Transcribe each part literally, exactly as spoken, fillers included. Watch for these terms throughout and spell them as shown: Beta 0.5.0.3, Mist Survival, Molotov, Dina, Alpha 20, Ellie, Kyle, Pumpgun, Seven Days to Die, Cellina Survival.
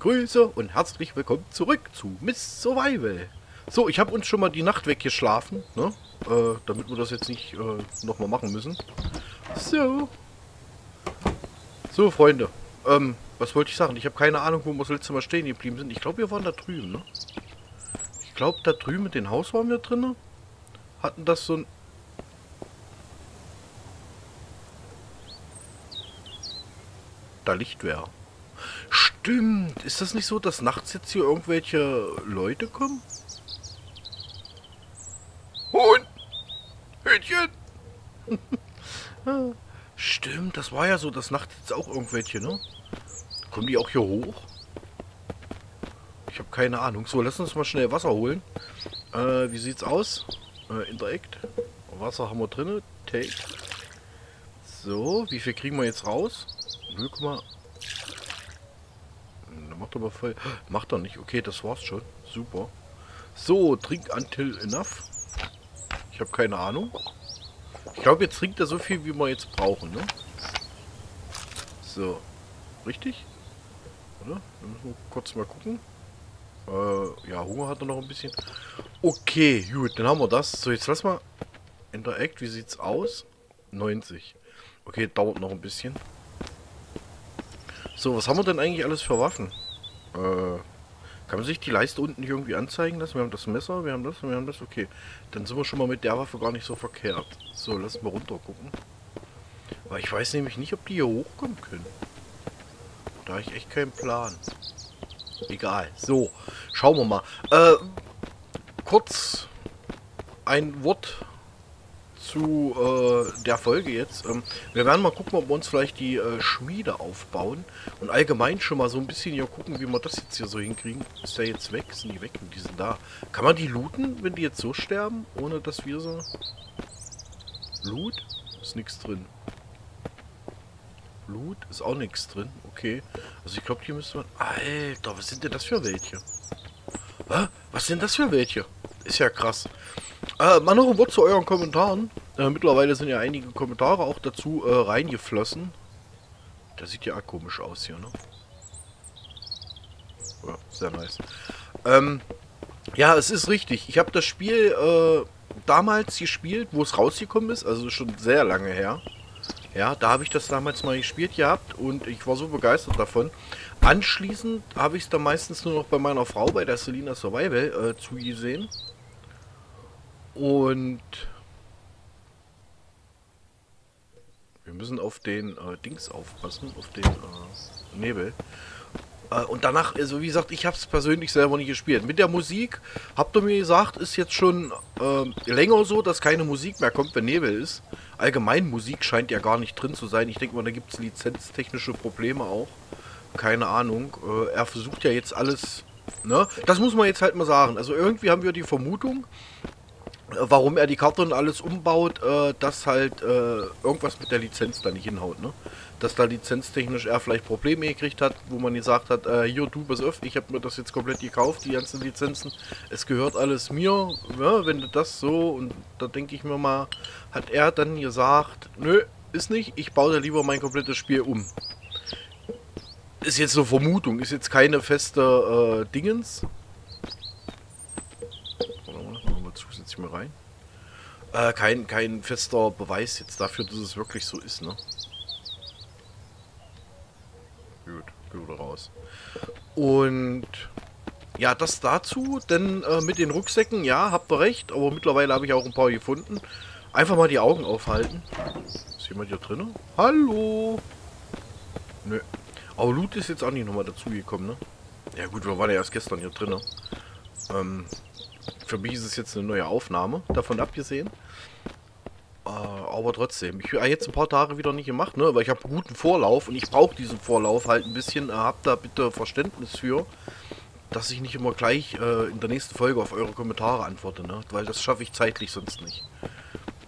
Grüße und herzlich willkommen zurück zu Mist Survival. So, ich habe uns schon mal die Nacht weggeschlafen, ne? Äh, damit wir das jetzt nicht äh, nochmal machen müssen. So. So, Freunde. Ähm, was wollte ich sagen? Ich habe keine Ahnung, wo wir das letzte Mal stehen geblieben sind. Ich glaube, wir waren da drüben, ne? Ich glaube, da drüben mit dem Haus waren wir drin. Hatten das so ein... Da Licht wäre. Stimmt. Ist das nicht so, dass nachts jetzt hier irgendwelche Leute kommen? Huhn! Hühnchen! Stimmt, das war ja so, dass nachts jetzt auch irgendwelche, ne? Kommen die auch hier hoch? Ich habe keine Ahnung. So, lass uns mal schnell Wasser holen. Äh, wie sieht's aus? Äh, Interact. Wasser haben wir drin. Take. So, wie viel kriegen wir jetzt raus? null, macht aber voll. Macht er nicht. Okay, das war's schon. Super. So, trink until enough. Ich habe keine Ahnung. Ich glaube, jetzt trinkt er so viel, wie wir jetzt brauchen, ne? So. Richtig? Oder? Wir müssen kurz mal gucken. Äh, ja, Hunger hat er noch ein bisschen. Okay, gut, dann haben wir das. So, jetzt lass mal. Interact, wie sieht's aus? neunzig. Okay, dauert noch ein bisschen. So, was haben wir denn eigentlich alles für Waffen? Äh, kann man sich die Leiste unten hier irgendwie anzeigen lassen? Wir haben das Messer, wir haben das, wir haben das, okay. Dann sind wir schon mal mit der Waffe gar nicht so verkehrt. So, lass mal runter gucken. Weil ich weiß nämlich nicht, ob die hier hochkommen können. Da habe ich echt keinen Plan. Egal. So, schauen wir mal. Äh, kurz ein Wort zu äh, der Folge jetzt. Ähm, wir werden mal gucken, ob wir uns vielleicht die äh, Schmiede aufbauen und allgemein schon mal so ein bisschen hier gucken, wie wir das jetzt hier so hinkriegen. Ist der jetzt weg? Sind die weg? Und die sind da. Kann man die looten, wenn die jetzt so sterben, ohne dass wir so... Loot? Ist nichts drin. Loot? Ist auch nichts drin. Okay. Also ich glaube, hier müssen wir... Alter, was sind denn das für welche? Hä? Was sind das für welche? Ist ja krass. Äh, mal noch ein Wort zu euren Kommentaren. Äh, mittlerweile sind ja einige Kommentare auch dazu äh, reingeflossen. Das sieht ja auch komisch aus hier, ne? Ja, sehr nice. Ähm, ja, es ist richtig. Ich habe das Spiel äh, damals gespielt, wo es rausgekommen ist. Also schon sehr lange her. Ja, da habe ich das damals mal gespielt gehabt und ich war so begeistert davon. Anschließend habe ich es dann meistens nur noch bei meiner Frau, bei der Cellina Survival, äh, zugesehen. Und wir müssen auf den äh, Dings aufpassen, auf den äh, Nebel. Äh, und danach, also wie gesagt, ich habe es persönlich selber nicht gespielt. Mit der Musik, habt ihr mir gesagt, ist jetzt schon äh, länger so, dass keine Musik mehr kommt, wenn Nebel ist. Allgemein Musik scheint ja gar nicht drin zu sein. Ich denke mal, da gibt es lizenztechnische Probleme auch. Keine Ahnung. Äh, er versucht ja jetzt alles, ne? Das muss man jetzt halt mal sagen. Also irgendwie haben wir die Vermutung, warum er die Karte und alles umbaut, äh, dass halt äh, irgendwas mit der Lizenz da nicht hinhaut, ne? Dass da lizenztechnisch er vielleicht Probleme gekriegt hat, wo man gesagt hat, äh, hier, du, pass auf, ich habe mir das jetzt komplett gekauft, die ganzen Lizenzen, es gehört alles mir, ja, wenn du das so, und da denke ich mir mal, hat er dann gesagt, nö, ist nicht, ich baue da lieber mein komplettes Spiel um. Ist jetzt eine Vermutung, ist jetzt keine feste äh, Dingens. Jetzt mal rein. Äh, kein, kein fester Beweis jetzt dafür, dass es wirklich so ist, ne? Gut, gut raus. Und ja, das dazu, denn äh, mit den Rucksäcken, ja, habt ihr recht, aber mittlerweile habe ich auch ein paar gefunden. Einfach mal die Augen aufhalten. Ist jemand hier drin? Hallo? Nö. Aber Loot ist jetzt auch nicht nochmal dazugekommen, ne? Ja gut, wir waren ja erst gestern hier drin. Ähm... Für mich ist es jetzt eine neue Aufnahme, davon abgesehen. Äh, aber trotzdem, ich habe jetzt ein paar Tage wieder nicht gemacht, ne? Weil ich habe guten Vorlauf und ich brauche diesen Vorlauf halt ein bisschen. Äh, habt da bitte Verständnis für, dass ich nicht immer gleich äh, in der nächsten Folge auf eure Kommentare antworte, ne? Weil das schaffe ich zeitlich sonst nicht.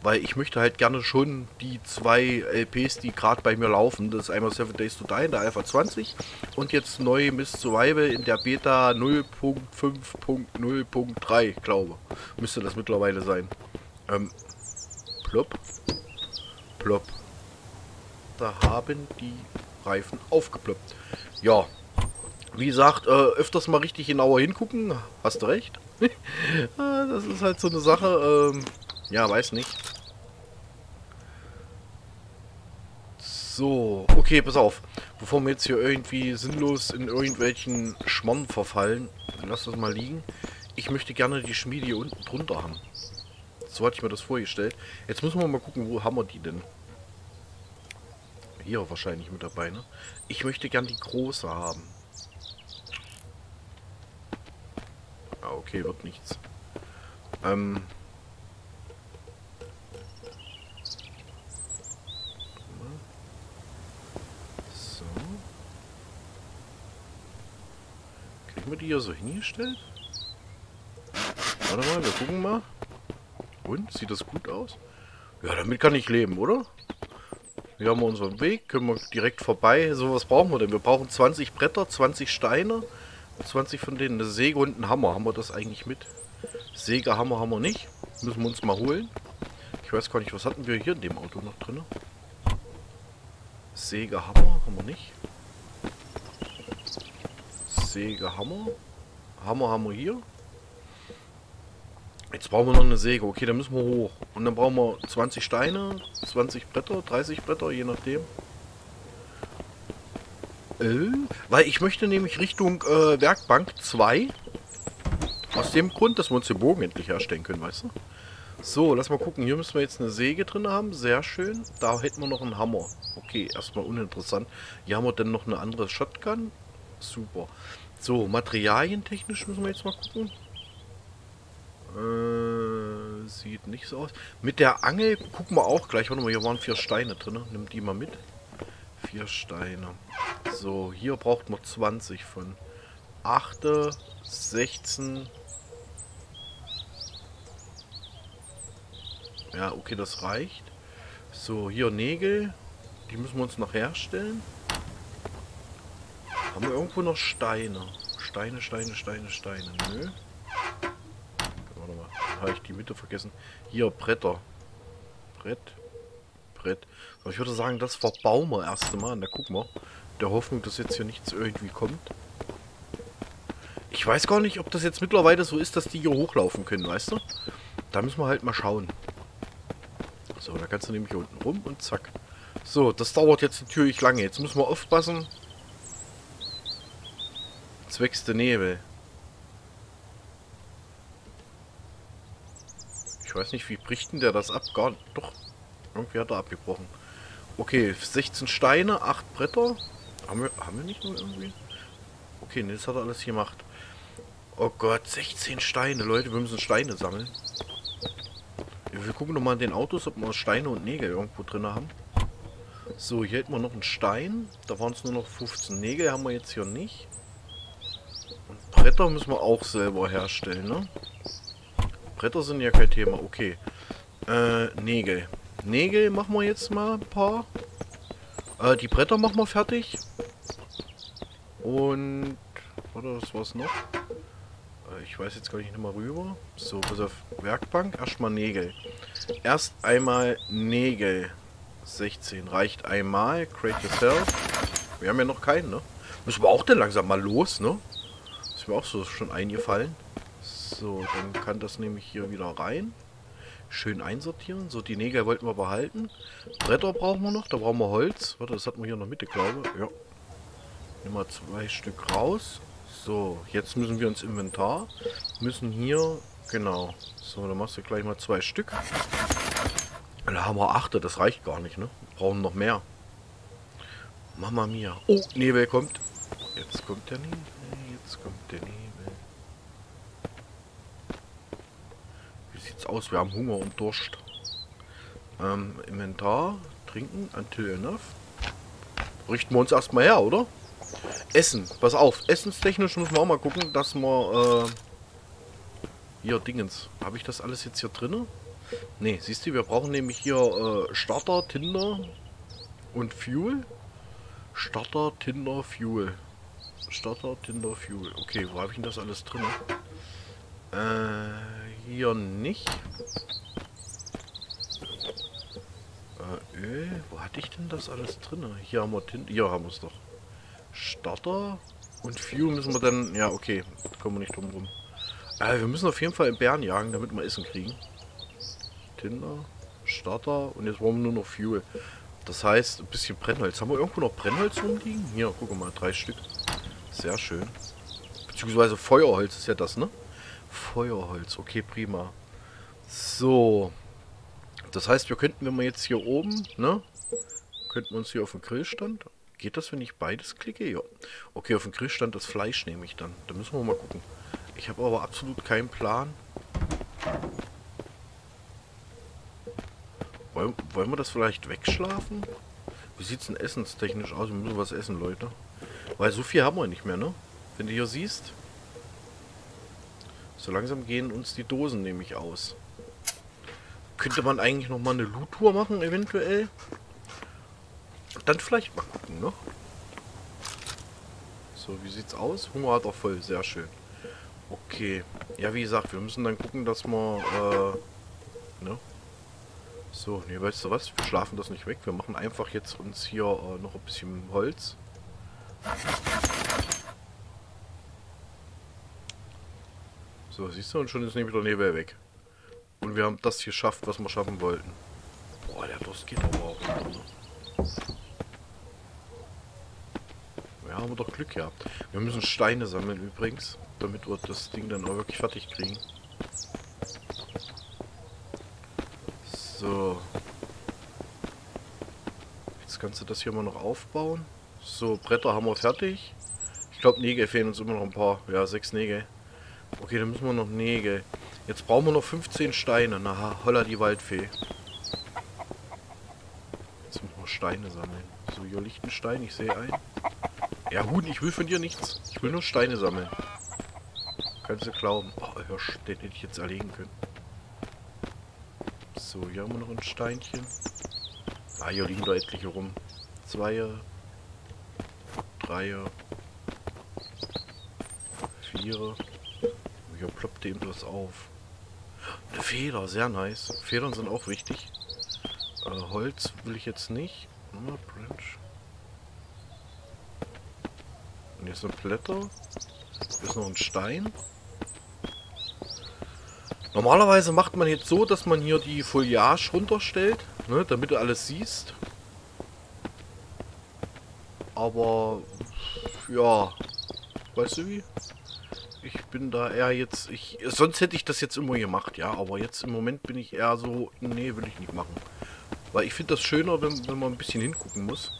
Weil ich möchte halt gerne schon die zwei L Ps, die gerade bei mir laufen, das ist einmal Seven Days to Die in der Alpha zwanzig und jetzt neu Mist Survival in der Beta null Punkt fünf Punkt null Punkt drei, glaube. Müsste das mittlerweile sein. Ähm, plopp, plopp. Da haben die Reifen aufgeploppt. Ja, Wie gesagt, äh, öfters mal richtig genauer hingucken. Hast recht. Das ist halt so eine Sache. Ähm, ja, weiß nicht. So, okay, pass auf. Bevor wir jetzt hier irgendwie sinnlos in irgendwelchen Schmarrn verfallen, lass das mal liegen. Ich möchte gerne die Schmiede hier unten drunter haben. So hatte ich mir das vorgestellt. Jetzt müssen wir mal gucken, wo haben wir die denn? Hier wahrscheinlich mit dabei, ne? Ich möchte gerne die große haben. Ah, okay, wird nichts. Ähm... Die hier so hingestellt? Warte mal, wir gucken mal. Und? Sieht das gut aus? Ja, damit kann ich leben, oder? Hier haben wir unseren Weg, können wir direkt vorbei. So, was brauchen wir denn? Wir brauchen zwanzig Bretter, zwanzig Steine, zwanzig von denen eine Säge und einen Hammer. Haben wir das eigentlich mit? Säge, Hammer haben wir nicht. Müssen wir uns mal holen. Ich weiß gar nicht, was hatten wir hier in dem Auto noch drin? Säge, Hammer haben wir nicht. Säge, Hammer. Hammer haben wir hier. Jetzt brauchen wir noch eine Säge. Okay, dann müssen wir hoch. Und dann brauchen wir zwanzig Steine, zwanzig Bretter, dreißig Bretter, je nachdem. Äh, weil ich möchte nämlich Richtung äh, Werkbank zwei. Aus dem Grund, dass wir uns den Bogen endlich herstellen können, weißt du? So, lass mal gucken. Hier müssen wir jetzt eine Säge drin haben. Sehr schön. Da hätten wir noch einen Hammer. Okay, erstmal uninteressant. Hier haben wir dann noch eine andere Shotgun. Super. So, materialientechnisch müssen wir jetzt mal gucken. Äh, sieht nicht so aus. Mit der Angel gucken wir auch gleich. Warte mal, hier waren vier Steine drin. Nimm die mal mit. Vier Steine. So, hier braucht man zwanzig von. acht, sechzehn. Ja, okay, das reicht. So, hier Nägel. Die müssen wir uns noch herstellen. Haben wir irgendwo noch Steine? Steine, Steine, Steine, Steine. Nö. Warte mal. Habe ich die Mitte vergessen. Hier, Bretter. Brett. Brett. Aber ich würde sagen, das verbauen wir erst mal. Na, guck mal. Der Hoffnung, dass jetzt hier nichts irgendwie kommt. Ich weiß gar nicht, ob das jetzt mittlerweile so ist, dass die hier hochlaufen können, weißt du? Da müssen wir halt mal schauen. So, da kannst du nämlich hier unten rum und zack. So, das dauert jetzt natürlich lange. Jetzt müssen wir aufpassen. Jetzt wächst der Nebel. Ich weiß nicht, wie bricht denn der das ab? Gar nicht. Doch, irgendwie hat er abgebrochen. Okay, sechzehn Steine, acht Bretter. Haben wir, haben wir nicht nur irgendwie? Okay, ne, das hat er alles gemacht. Oh Gott, sechzehn Steine. Leute, wir müssen Steine sammeln. Wir gucken nochmal in den Autos, ob wir Steine und Nägel irgendwo drin haben. So, hier hätten wir noch einen Stein. Da waren es nur noch fünfzehn Nägel, haben wir jetzt hier nicht. Bretter müssen wir auch selber herstellen, ne? Bretter sind ja kein Thema, okay. Äh, Nägel. Nägel machen wir jetzt mal ein paar. Äh, die Bretter machen wir fertig. Und... Warte, was war's noch? Äh, ich weiß jetzt gar nicht, nicht mal rüber. So, pass auf. Werkbank, erstmal Nägel. Erst einmal Nägel. sechzehn reicht einmal. Create yourself. Wir haben ja noch keinen, ne? Müssen wir auch denn langsam mal los, ne? Ist mir auch so schon eingefallen. So, dann kann das nämlich hier wieder rein. Schön einsortieren. So, die Nägel wollten wir behalten. Bretter brauchen wir noch. Da brauchen wir Holz. Warte, das hatten wir hier noch mit, ich glaube. Ja. Nehmen wir zwei Stück raus. So, jetzt müssen wir ins Inventar. Müssen hier... Genau. So, dann machst du gleich mal zwei Stück. Da haben wir acht. Das reicht gar nicht, ne? Wir brauchen noch mehr. Mama mia. Oh, Nebel kommt. Jetzt kommt der Nebel. Jetzt kommt der Nebel. Wie sieht's aus? Wir haben Hunger und Durst. Ähm, Inventar. Trinken. Until enough. Richten wir uns erstmal her, oder? Essen. Pass auf. Essenstechnisch müssen wir auch mal gucken, dass wir... Äh, hier, Dingens. Habe ich das alles jetzt hier drin? Ne, siehst du, wir brauchen nämlich hier äh, Starter, Tinder und Fuel. Starter, Tinder, Fuel. Starter, Tinder, Fuel. Okay, wo habe ich denn das alles drin? Äh, hier nicht. Äh, Öl. Wo hatte ich denn das alles drin? Hier haben wir Tinder. Hier haben wir es doch. Starter, Und Fuel müssen wir dann... Ja, okay. Da kommen wir nicht drum rum. Äh, wir müssen auf jeden Fall einen Bären jagen, damit wir Essen kriegen. Tinder, Starter und jetzt brauchen wir nur noch Fuel. Das heißt, ein bisschen Brennholz. Haben wir irgendwo noch Brennholz rumliegen? Hier, guck mal, drei Stück. Sehr schön. Beziehungsweise Feuerholz ist ja das, ne? Feuerholz, okay, prima. So. Das heißt, wir könnten, wenn wir jetzt hier oben, ne? Könnten wir uns hier auf den Grillstand... Geht das, wenn ich beides klicke? Ja. Okay, auf den Grillstand das Fleisch nehme ich dann. Da müssen wir mal gucken. Ich habe aber absolut keinen Plan. Wollen, wollen wir das vielleicht wegschlafen? Wie sieht es denn essenstechnisch aus? Wir müssen was essen, Leute. Weil so viel haben wir nicht mehr, ne? Wenn du hier siehst. So langsam gehen uns die Dosen nämlich aus. Könnte man eigentlich nochmal eine Loot-Tour machen, eventuell? Dann vielleicht mal gucken, ne? So, wie sieht's aus? Hunger hat er voll, sehr schön. Okay. Ja, wie gesagt, wir müssen dann gucken, dass wir, äh, ne? So, ne, weißt du was? Wir schlafen das nicht weg. Wir machen einfach jetzt uns hier äh, noch ein bisschen Holz. So, siehst du? Und schon ist nämlich der Nebel weg. Und wir haben das hier geschafft, was wir schaffen wollten. Boah, der Durst geht aber auch. Ja, haben wir doch Glück gehabt. Wir müssen Steine sammeln übrigens, damit wir das Ding dann auch wirklich fertig kriegen. So. Jetzt kannst du das hier mal noch aufbauen. So, Bretter haben wir fertig. Ich glaube, Nägel fehlen uns immer noch ein paar. Ja, sechs Nägel. Okay, dann müssen wir noch Nägel. Jetzt brauchen wir noch fünfzehn Steine. Na, holla die Waldfee. Jetzt müssen wir Steine sammeln. So, hier liegt ein Stein. Ich sehe einen. Ja, Huhn, ich will von dir nichts. Ich will nur Steine sammeln. Kannst du glauben. Oh, Hirsch, den hätte ich jetzt erlegen können. So, hier haben wir noch ein Steinchen. Ah, hier liegen da etliche rum. Zwei, drei, vier. Hier ploppt eben das auf. Eine Feder, sehr nice. Federn sind auch wichtig. Äh, Holz will ich jetzt nicht. Nochmal Branch. Und jetzt sind Blätter. Hier ist noch ein Stein. Normalerweise macht man jetzt so, dass man hier die Foliage runterstellt, ne, damit du alles siehst. Aber, ja, weißt du wie? Ich bin da eher jetzt, ich, sonst hätte ich das jetzt immer gemacht, ja, aber jetzt im Moment bin ich eher so, nee, will ich nicht machen. Weil ich finde das schöner, wenn, wenn man ein bisschen hingucken muss.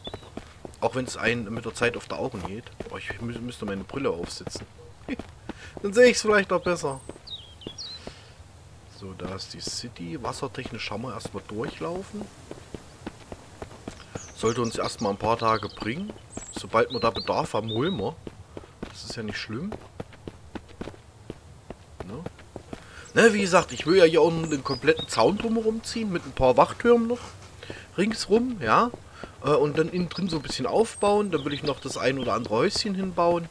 Auch wenn es einen mit der Zeit auf die Augen geht. Oh, ich müsste meine Brille aufsetzen. Dann sehe ich es vielleicht auch besser. So, da ist die City. Wassertechnisch haben wir erstmal durchlaufen. Sollte uns erstmal ein paar Tage bringen. Sobald wir da Bedarf haben, holen wir. Das ist ja nicht schlimm. Ne? Ne, wie gesagt, ich will ja hier auch einen kompletten Zaun drumherum ziehen. Mit ein paar Wachtürmen noch. Ringsrum, ja. Und dann innen drin so ein bisschen aufbauen. Dann will ich noch das ein oder andere Häuschen hinbauen.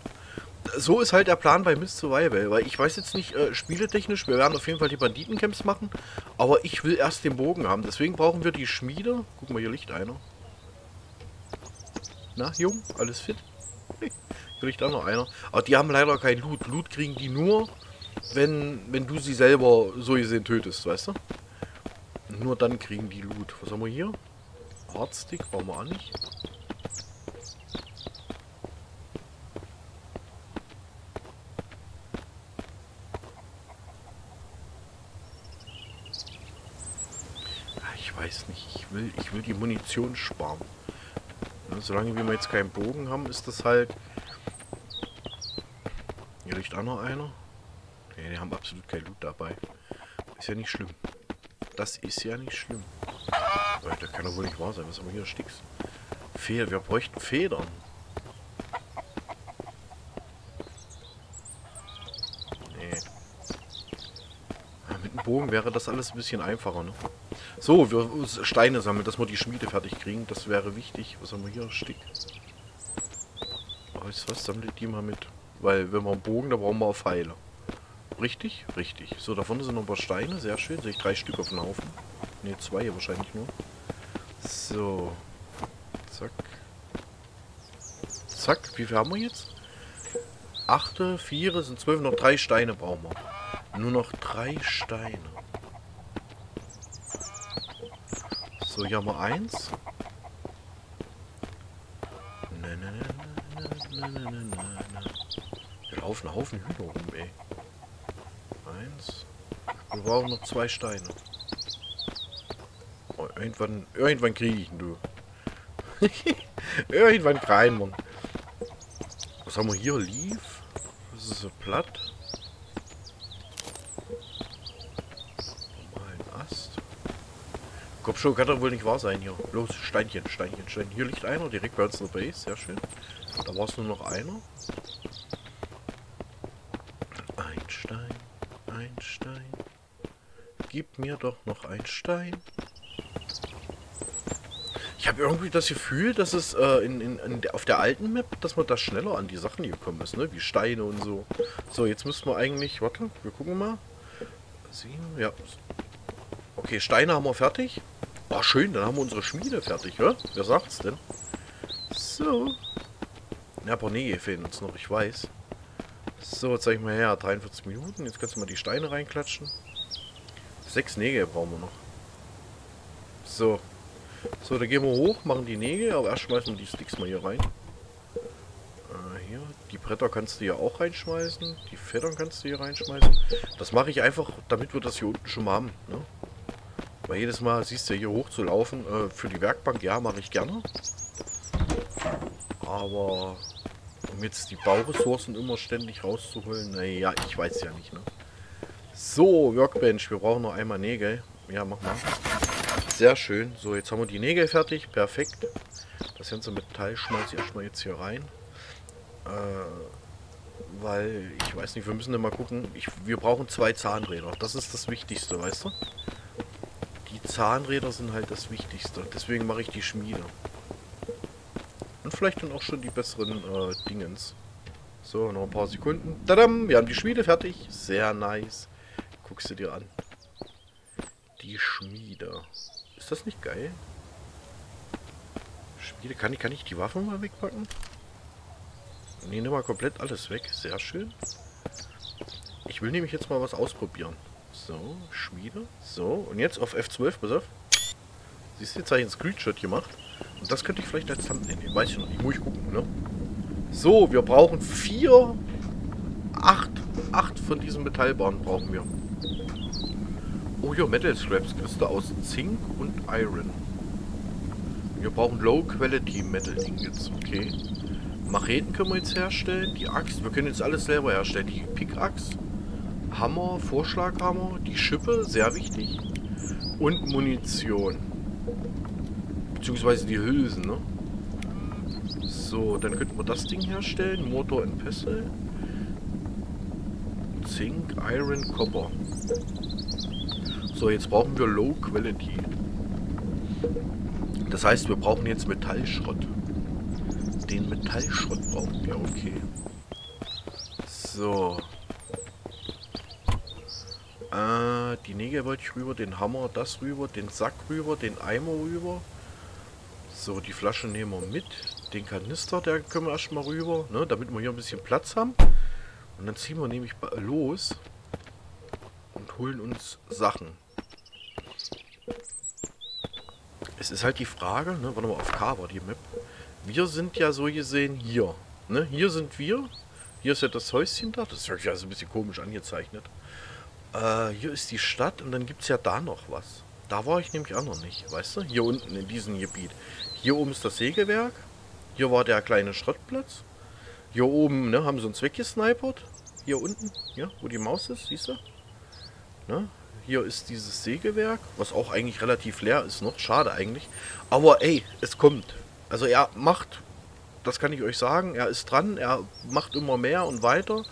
So ist halt der Plan bei Mist Survival, weil ich weiß jetzt nicht, äh, spieletechnisch, wir werden auf jeden Fall die Banditencamps machen, aber ich will erst den Bogen haben, deswegen brauchen wir die Schmiede. Guck mal, hier liegt einer. Na, Jung, alles fit? Hier liegt auch noch einer. Aber die haben leider kein Loot. Loot kriegen die nur, wenn, wenn du sie selber so gesehen tötest, weißt du? Nur dann kriegen die Loot. Was haben wir hier? Hardstick brauchen wir auch nicht. Ich will, ich will die Munition sparen. Solange wir jetzt keinen Bogen haben, ist das halt... Hier liegt auch noch einer. Ne, die haben absolut kein Loot dabei. Ist ja nicht schlimm. Das ist ja nicht schlimm. Da kann doch wohl nicht wahr sein. Was haben wir hier? Sticks. Feder. Wir bräuchten Federn. Nee. Mit dem Bogen wäre das alles ein bisschen einfacher, ne? So, wir Steine sammeln, dass wir die Schmiede fertig kriegen. Das wäre wichtig. Was haben wir hier? Stick. Oh, ist was? Sammelt die mal mit. Weil, wenn wir einen Bogen, da brauchen wir auch Pfeile. Richtig? Richtig. So, davon sind noch ein paar Steine. Sehr schön. Sehe ich drei Stück auf den Haufen. Ne, zwei hier wahrscheinlich nur. So. Zack. Zack. Wie viel haben wir jetzt? achte, vier sind zwölf, noch drei Steine brauchen wir. Nur noch drei Steine. So, hier haben wir eins. Ne, ne, ne, ne, ne, ne, ne. Wir laufen einen Haufen Hühner rum, ey. Eins. Wir brauchen noch zwei Steine. Oh, irgendwann, irgendwann kriege ich ihn, du. Irgendwann rein, Mann. Was haben wir hier? Leaf? Das ist so platt. Ein Ast. Komm schon, kann doch wohl nicht wahr sein hier. Los, Steinchen, Steinchen, Steinchen. Hier liegt einer, direkt bei unserer Base. Sehr schön. Da war es nur noch einer. Ein Stein, ein Stein. Gib mir doch noch einen Stein. Ich habe irgendwie das Gefühl, dass es äh, in, in, in, auf der alten Map, dass man da schneller an die Sachen gekommen ist, ne? Wie Steine und so. So, jetzt müssen wir eigentlich... Warte, wir gucken mal. Sieben, ja. Okay, Steine haben wir fertig. War schön, dann haben wir unsere Schmiede fertig, oder? Wer sagt's denn? So. Ja, aber nee, fehlen uns noch, ich weiß. So, jetzt sag ich mal her, dreiundvierzig Minuten. Jetzt kannst du mal die Steine reinklatschen. Sechs Nägel brauchen wir noch. So. So, da gehen wir hoch, machen die Nägel, aber erst schmeißen wir die Sticks mal hier rein. Äh, hier, die Bretter kannst du hier auch reinschmeißen, die Federn kannst du hier reinschmeißen. Das mache ich einfach, damit wir das hier unten schon mal haben, ne? Weil jedes Mal, siehst du, hier hoch zu laufen, äh, für die Werkbank, ja, mache ich gerne. Aber um jetzt die Bauressourcen immer ständig rauszuholen, naja, ich weiß ja nicht, ne? So, Workbench, wir brauchen noch einmal Nägel. Ja, mach mal. Sehr schön. So, jetzt haben wir die Nägel fertig. Perfekt. Das ganze Metall schmeiße ich erstmal jetzt hier rein. Äh, weil, ich weiß nicht, wir müssen dann mal gucken. Ich, wir brauchen zwei Zahnräder. Das ist das Wichtigste, weißt du? Die Zahnräder sind halt das Wichtigste. Deswegen mache ich die Schmiede. Und vielleicht dann auch schon die besseren äh, Dingens. So, noch ein paar Sekunden. Tadam! Wir haben die Schmiede fertig. Sehr nice. Guckst du dir an. Die Schmiede. Ist das nicht geil? Schmiede, kann ich, kann ich die Waffen mal wegpacken? Ne, nimm mal komplett alles weg. Sehr schön. Ich will nämlich jetzt mal was ausprobieren. So, Schmiede. So, und jetzt auf F zwölf, pass auf. Siehst du, jetzt habe ich einen Screenshot gemacht. Und das könnte ich vielleicht als Thumbnail nehmen. Weiß ich noch nicht. Muss ich gucken, ne? So, wir brauchen vier... Acht. Acht von diesen Metallbahnen brauchen wir. Oh ja, Metal Scraps, Kiste aus Zink und Iron. Wir brauchen Low Quality Metal Ingots, okay. Macheten können wir jetzt herstellen, die Axt, wir können jetzt alles selber herstellen. Die Pickaxe, Hammer, Vorschlaghammer, die Schippe, sehr wichtig. Und Munition. Beziehungsweise die Hülsen, ne? So, dann könnten wir das Ding herstellen, Motor und Pässe. Zink, Iron, Copper. So, jetzt brauchen wir Low Quality. Das heißt, wir brauchen jetzt Metallschrott. Den Metallschrott brauchen wir, okay. So. Äh, die Nägel wollte ich rüber, den Hammer, das rüber, den Sack rüber, den Eimer rüber. So, die Flasche nehmen wir mit. Den Kanister, der können wir erstmal rüber, ne, damit wir hier ein bisschen Platz haben. Und dann ziehen wir nämlich los und holen uns Sachen. Es ist halt die Frage, ne, warte mal, auf K war die Map. Wir sind ja so gesehen hier. Ne? Hier sind wir. Hier ist ja das Häuschen da. Das ist ja also ein bisschen komisch angezeichnet. Äh, hier ist die Stadt und dann gibt es ja da noch was. Da war ich nämlich auch noch nicht, weißt du? Hier unten in diesem Gebiet. Hier oben ist das Sägewerk. Hier war der kleine Schrottplatz. Hier oben, ne, haben sie uns weggesnipert. Hier unten, ja, wo die Maus ist, siehst du? Ne? Hier ist dieses Sägewerk, was auch eigentlich relativ leer ist noch. Schade eigentlich. Aber ey, es kommt. Also er macht, das kann ich euch sagen, er ist dran, er macht immer mehr und weiter.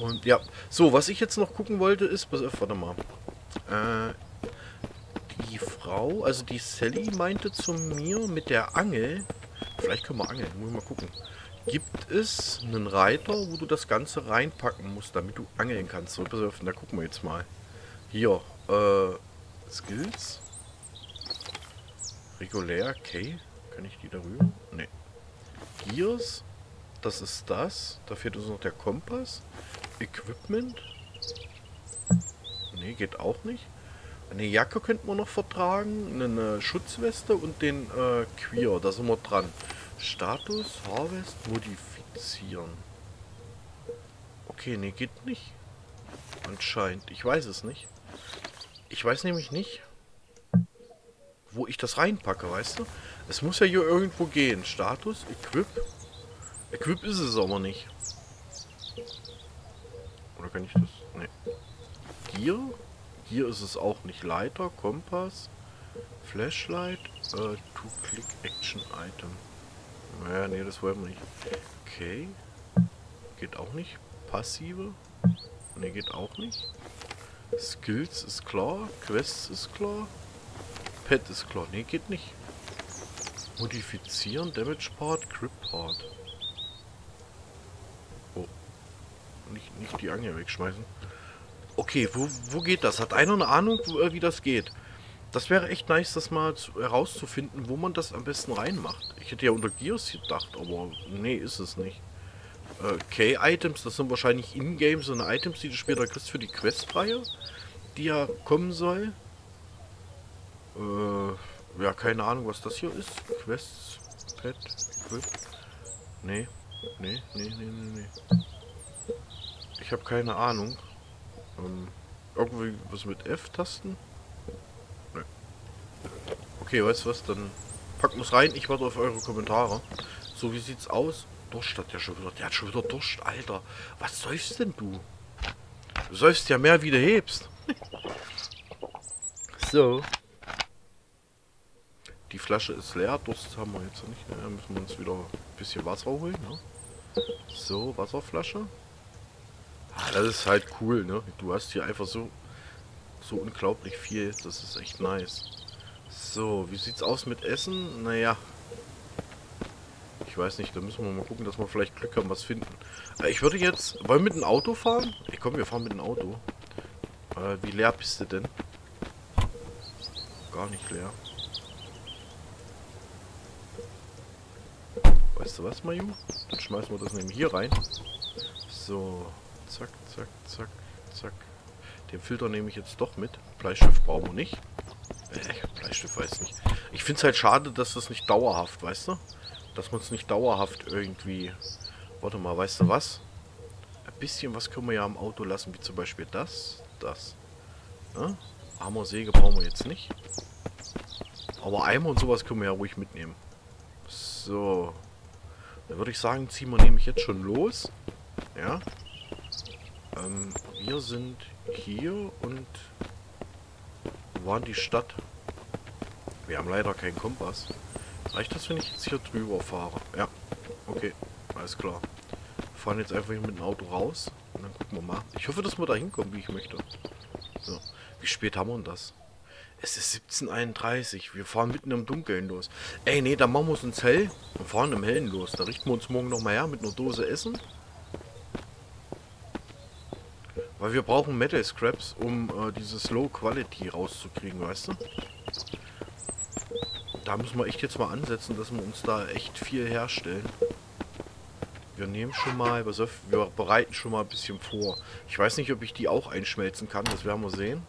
Und ja, so, was ich jetzt noch gucken wollte ist, warte mal, äh, die Frau, also die Sally meinte zu mir mit der Angel, vielleicht können wir angeln, muss ich mal gucken. Gibt es einen Reiter, wo du das Ganze reinpacken musst, damit du angeln kannst? So, pass auf, da gucken wir jetzt mal. Hier, äh, Skills. Regulär, K. Kann ich die da rüber? Ne. Gears. Das ist das. Da fehlt uns noch der Kompass. Equipment. Nee, geht auch nicht. Eine Jacke könnten wir noch vertragen. Eine Schutzweste und den äh, Queer. Da sind wir dran. Status, Harvest, modifizieren. Okay, nee, geht nicht. Anscheinend. Ich weiß es nicht. Ich weiß nämlich nicht, wo ich das reinpacke, weißt du? Es muss ja hier irgendwo gehen. Status, Equip. Equip ist es aber nicht. Oder kann ich das? Ne. Gear? Gear ist es auch nicht. Leiter, Kompass, Flashlight, äh, Two-Click-Action-Item. Naja, ne, das wollen wir nicht. Okay. Geht auch nicht. Passive. Ne, geht auch nicht. Skills ist klar. Quests ist klar. Pet ist klar. Ne, geht nicht. Modifizieren, Damage Part, Grip Part. Oh. Nicht, nicht die Angel wegschmeißen. Okay, wo, wo geht das? Hat einer eine Ahnung, wo, wie das geht? Das wäre echt nice, das mal zu, herauszufinden, wo man das am besten reinmacht. Ich hätte ja unter Gears gedacht, aber nee, ist es nicht. Äh, okay, Items, das sind wahrscheinlich in-game so eine Items, die du später kriegst für die Questreihe, die ja kommen soll. Äh... Ja, keine Ahnung, was das hier ist. Quests, Pet, Equip. Nee, nee, nee, nee, nee, nee. Ich habe keine Ahnung. Ähm, irgendwie was mit F-Tasten? Nee. Okay, weißt du was, dann packen wir es rein. Ich warte auf eure Kommentare. So, wie sieht's aus? Durst hat der schon wieder. Der hat schon wieder Durst, Alter. Was säufst denn du? Du säufst ja mehr, wie du hebst. So. Die Flasche ist leer, Durst haben wir jetzt nicht. Da müssen wir uns wieder ein bisschen Wasser holen. Ne? So, Wasserflasche. Ah, das ist halt cool, ne? Du hast hier einfach so, so unglaublich viel. Das ist echt nice. So, wie sieht's aus mit Essen? Naja. Ich weiß nicht, da müssen wir mal gucken, dass wir vielleicht Glück haben, was finden. Ich würde jetzt... Wollen wir mit dem Auto fahren? Ey, komm, wir fahren mit dem Auto. Äh, wie leer bist du denn? Gar nicht leer. Weißt du was, Maju? Dann schmeißen wir das nämlich hier rein. So, zack, zack, zack, zack. Den Filter nehme ich jetzt doch mit. Bleistift brauchen wir nicht. Äh, Bleistift weiß nicht. Ich finde es halt schade, dass das nicht dauerhaft, weißt du? Dass man es nicht dauerhaft irgendwie... Warte mal, weißt du was? Ein bisschen was können wir ja am Auto lassen, wie zum Beispiel das, das. Ja? Hammer, Säge brauchen wir jetzt nicht. Aber Eimer und sowas können wir ja ruhig mitnehmen. So... Dann würde ich sagen, ziehen wir nämlich jetzt schon los. Ja. Ähm, wir sind hier und wo war die Stadt? Wir haben leider keinen Kompass. Reicht das, wenn ich jetzt hier drüber fahre? Ja. Okay. Alles klar. Wir fahren jetzt einfach hier mit dem Auto raus. Und dann gucken wir mal. Ich hoffe, dass wir da hinkommen, wie ich möchte. So. Wie spät haben wir denn das? Es ist siebzehn Uhr einunddreißig. Wir fahren mitten im Dunkeln los. Ey, nee, dann machen wir es uns hell und fahren im Hellen los. Da richten wir uns morgen nochmal her mit einer Dose Essen. Weil wir brauchen Metal Scraps, um äh, dieses Low Quality rauszukriegen, weißt du? Da müssen wir echt jetzt mal ansetzen, dass wir uns da echt viel herstellen. Wir nehmen schon mal, wir bereiten schon mal ein bisschen vor. Ich weiß nicht, ob ich die auch einschmelzen kann, das werden wir sehen.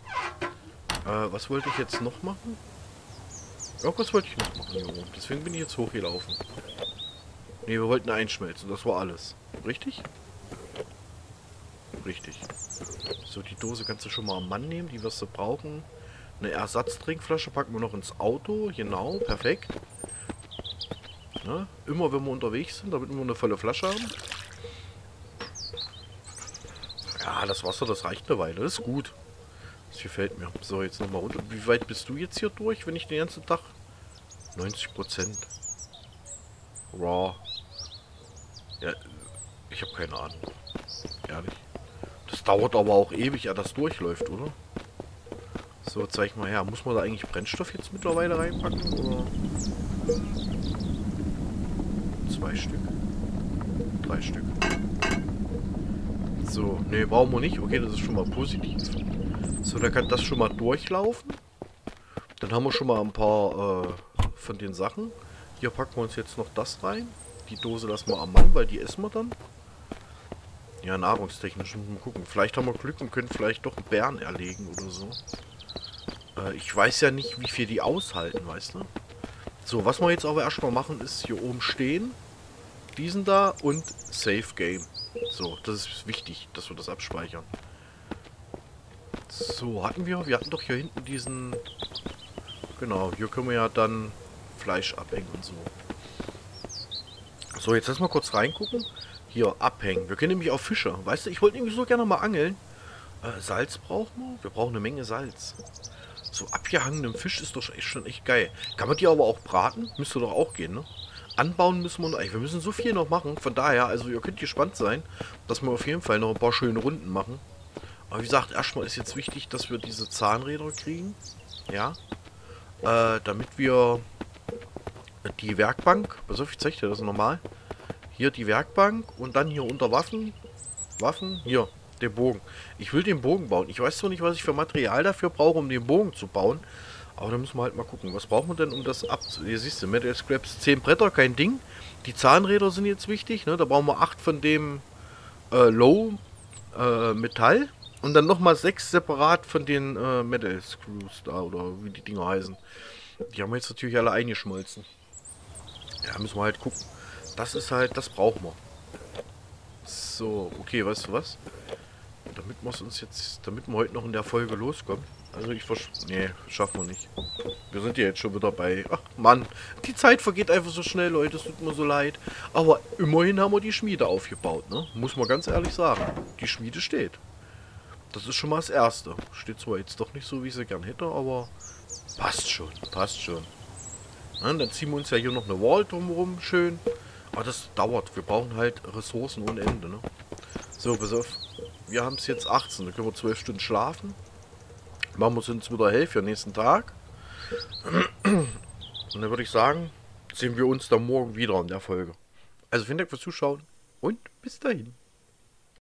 Äh, was wollte ich jetzt noch machen? Irgendwas wollte ich noch machen hier oben. Deswegen bin ich jetzt hochgelaufen. Ne, wir wollten einschmelzen. Das war alles. Richtig? Richtig. So, die Dose kannst du schon mal am Mann nehmen. Die wirst du brauchen. Eine Ersatz-Trinkflasche packen wir noch ins Auto. Genau, perfekt. Ne? Immer, wenn wir unterwegs sind, damit wir eine volle Flasche haben. Ja, das Wasser, das reicht eine Weile. Das ist gut. Das gefällt mir. So, jetzt nochmal runter. Wie weit bist du jetzt hier durch, wenn ich den ganzen Tag... neunzig Prozent. Raw. Ja, ich habe keine Ahnung. Ehrlich. Das dauert aber auch ewig, ja, das durchläuft, oder? So, zeig mal her. Muss man da eigentlich Brennstoff jetzt mittlerweile reinpacken, oder? Zwei Stück. Drei Stück. So, ne, brauchen wir nicht. Okay, das ist schon mal positiv. So, dann kann das schon mal durchlaufen. Dann haben wir schon mal ein paar äh, von den Sachen. Hier packen wir uns jetzt noch das rein. Die Dose lassen wir am Mann, weil die essen wir dann. Ja, nahrungstechnisch. Mal gucken. Vielleicht haben wir Glück und können vielleicht doch einen Bären erlegen oder so. Äh, ich weiß ja nicht, wie viel die aushalten, weißt du? So, was wir jetzt aber erstmal machen, ist hier oben stehen. Diesen da und Save Game. So, das ist wichtig, dass wir das abspeichern. So, hatten wir... Wir hatten doch hier hinten diesen... Genau, hier können wir ja dann Fleisch abhängen und so. So, jetzt lass mal kurz reingucken. Hier, abhängen. Wir können nämlich auch Fische. Weißt du, ich wollte nämlich so gerne mal angeln. Äh, Salz brauchen wir. Wir brauchen eine Menge Salz. So, abgehangenem Fisch ist doch echt schon echt geil. Kann man die aber auch braten? Müsste doch auch gehen, ne? Anbauen müssen wir noch. Wir müssen so viel noch machen. Von daher, also ihr könnt gespannt sein, dass wir auf jeden Fall noch ein paar schöne Runden machen. Aber wie gesagt, erstmal ist jetzt wichtig, dass wir diese Zahnräder kriegen. Ja. Äh, damit wir die Werkbank... Pass auf, ich zeig dir das nochmal. Hier die Werkbank und dann hier unter Waffen. Waffen. Hier, den Bogen. Ich will den Bogen bauen. Ich weiß zwar nicht, was ich für Material dafür brauche, um den Bogen zu bauen. Aber da müssen wir halt mal gucken. Was brauchen wir denn, um das abzu... Hier siehst du, Metal Scraps, zehn Bretter, kein Ding. Die Zahnräder sind jetzt wichtig, ne? Da brauchen wir acht von dem äh, Low äh, Metall. Und dann nochmal sechs separat von den äh, Metal Screws da, oder wie die Dinger heißen. Die haben wir jetzt natürlich alle eingeschmolzen. Ja, müssen wir halt gucken. Das ist halt, das brauchen wir. So, okay, weißt du was? Damit muss uns jetzt, damit wir heute noch in der Folge loskommen. Also ich verspreche, nee, schaffen wir nicht. Wir sind ja jetzt schon wieder bei, ach Mann, die Zeit vergeht einfach so schnell, Leute, es tut mir so leid. Aber immerhin haben wir die Schmiede aufgebaut, ne? Muss man ganz ehrlich sagen. Die Schmiede steht. Das ist schon mal das Erste. Steht zwar jetzt doch nicht so, wie ich sie gern hätte, aber passt schon, passt schon. Na, dann ziehen wir uns ja hier noch eine Wall drumherum, schön. Aber das dauert, wir brauchen halt Ressourcen ohne Ende, ne? So, pass auf. Wir haben es jetzt achtzehn, da können wir zwölf Stunden schlafen. Machen wir uns jetzt wieder hell für den nächsten Tag. Und dann würde ich sagen, sehen wir uns dann morgen wieder in der Folge. Also vielen Dank fürs Zuschauen und bis dahin.